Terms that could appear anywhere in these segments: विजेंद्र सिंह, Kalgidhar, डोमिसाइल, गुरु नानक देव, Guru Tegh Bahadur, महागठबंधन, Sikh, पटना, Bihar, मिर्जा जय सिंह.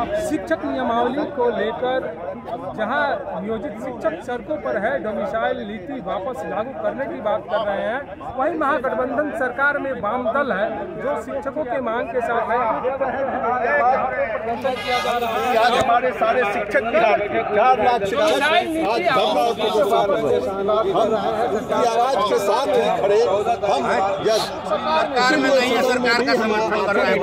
शिक्षक नियमावली को लेकर जहां नियोजित शिक्षक सड़कों पर है, डोमिसाइल नीति वापस लागू करने की बात कर रहे हैं, वहीं महागठबंधन सरकार में वाम दल है जो शिक्षकों के मांग के साथ है। हमारे सारे शिक्षक 4 लाख आवाज के साथ खड़े हम सरकार में नहीं है, सरकार का समर्थन कर रहे हैं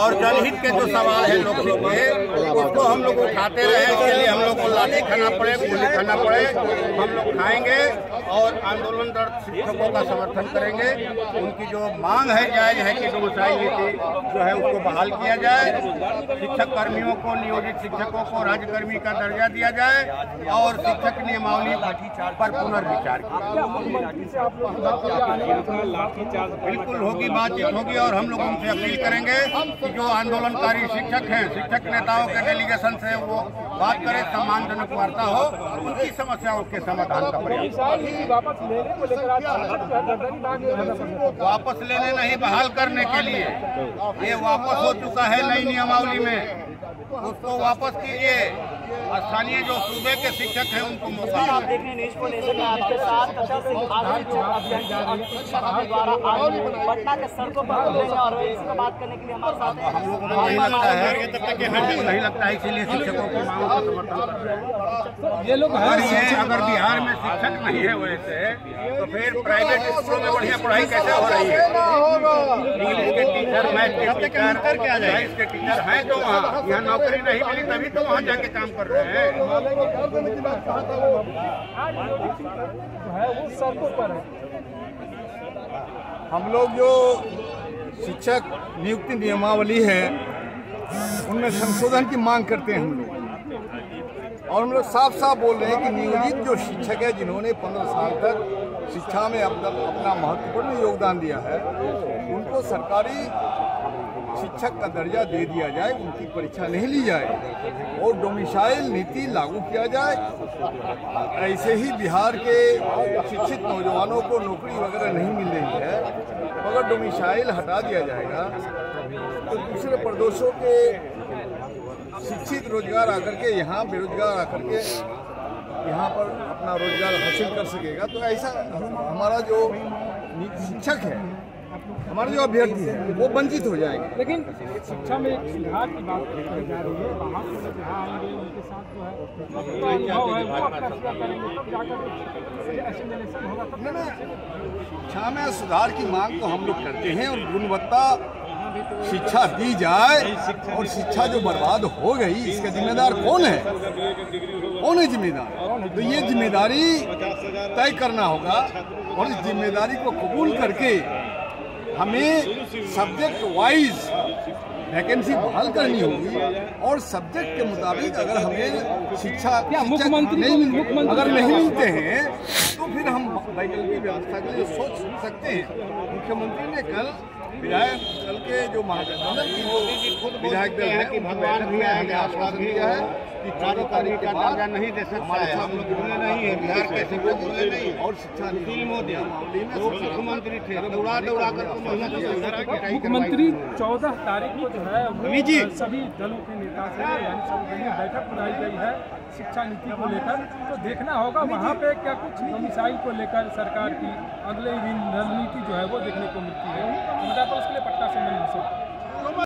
और जनहित के जो सवाल है उसको हम लोग उठाते रहे। इसके लिए हम लोग को लाठी खाना पड़े, गोली खाना पड़े, हम लोग खाएंगे और आंदोलनरत शिक्षकों का समर्थन करेंगे। उनकी जो मांग है जायज है कि डोमिसाइल नीति जो है उसको बहाल किया जाए, शिक्षक कर्मियों को, नियोजित शिक्षकों को राज्यकर्मी का दर्जा दिया जाए और शिक्षक नियमावली पर पुनर्विचार किया। बिल्कुल होगी, बातचीत होगी और हम लोग उनसे अपील करेंगे कि जो आंदोलनकारी शिक्षक हैं, शिक्षक नेताओं के डेलीगेशन से वो बात करें, सम्मानजनक वार्ता हो, उनकी समस्याओं के समाधान का प्रयास। वापस लेने नहीं, बहाल करने के लिए। ये वापस हो चुका है नई नियमावली में, उसको वापस कीजिए। स्थानीय जो सूबे के शिक्षक हैं उनको मौका। आप देख रहे हैं आपके साथ पटना के सड़कों पर और इसमें बात करने के लिए हमारे साथ हैं। हम लोगों को नहीं लगता है, तब तक नहीं लगता है, इसीलिए शिक्षकों की मांगों का समर्थन। ये लोग अगर बिहार में शिक्षक नहीं है वैसे तो फिर प्राइवेट स्कूलों में बढ़िया पढ़ाई कैसे हो रही है? इंग्लिश के टीचर, मैथ के टीचर, साइंस के टीचर हैं जो वहाँ, यहाँ नौकरी नहीं मिली तभी तो वहाँ जाके काम कर रहे हैं। हम लोग जो शिक्षक नियुक्ति नियमावली है उनमें संशोधन की मांग करते हैं हम लोग, और हम लोग साफ साफ बोल रहे हैं कि नियोजित जो शिक्षक है जिन्होंने 15 साल तक शिक्षा में अपना महत्वपूर्ण योगदान दिया है उनको सरकारी शिक्षक का दर्जा दे दिया जाए, उनकी परीक्षा नहीं ली जाए और डोमिसाइल नीति लागू किया जाए। ऐसे ही बिहार के शिक्षित नौजवानों को नौकरी वगैरह नहीं मिल रही है, मगर डोमिसाइल हटा दिया जाएगा तो दूसरे प्रदेशों के शिक्षित रोजगार आकर के यहाँ, बेरोजगार आकर के यहाँ पर अपना रोजगार हासिल कर सकेगा। तो ऐसा हमारा जो शिक्षक है, हमारे जो अभ्यर्थी है वो वंचित हो जाएंगे। लेकिन शिक्षा में एक सुधार की बात की जा रही है, वहाँ से जहाँ आएंगे उनके साथ जो है ना, शिक्षा में सुधार की मांग तो हम लोग करते हैं और गुणवत्ता शिक्षा दी जाए। और शिक्षा जो बर्बाद हो गई इसका जिम्मेदार कौन है? कौन है जिम्मेदार? तो ये जिम्मेदारी तय करना होगा और इस जिम्मेदारी को कबूल करके हमें सब्जेक्ट वाइज वैकेंसी बहाल करनी होगी और सब्जेक्ट के मुताबिक अगर हमें शिक्षा मुख्यमंत्री अगर नहीं मिलते हैं तो फिर हम वैकल्पिक व्यवस्था के लिए सोच सकते हैं। मुख्यमंत्री ने कल विधायक दल के जो महागठबंधन की विधायक दल है कि भगवान भी आएंगे, आश्वासन दिया है कि 4 तारीख का दर्जा नहीं दे सकता है। हम लोग बोले नहीं है, बिहार के शिक्षक बोले नहीं और शिक्षा मोदी मुख्यमंत्री थे, दौड़ा दौड़ा कर मुख्यमंत्री 14 तारीख को जो है सभी दलों के नेता से बैठक बुलाई गई है शिक्षा नीति को लेकर। तो देखना होगा वहाँ पे क्या कुछ डोमिसाइल को लेकर सरकार की अगले रणनीति जो है वो देखने को मिलती है। तो उसके लिए पटना से मिल सकता है।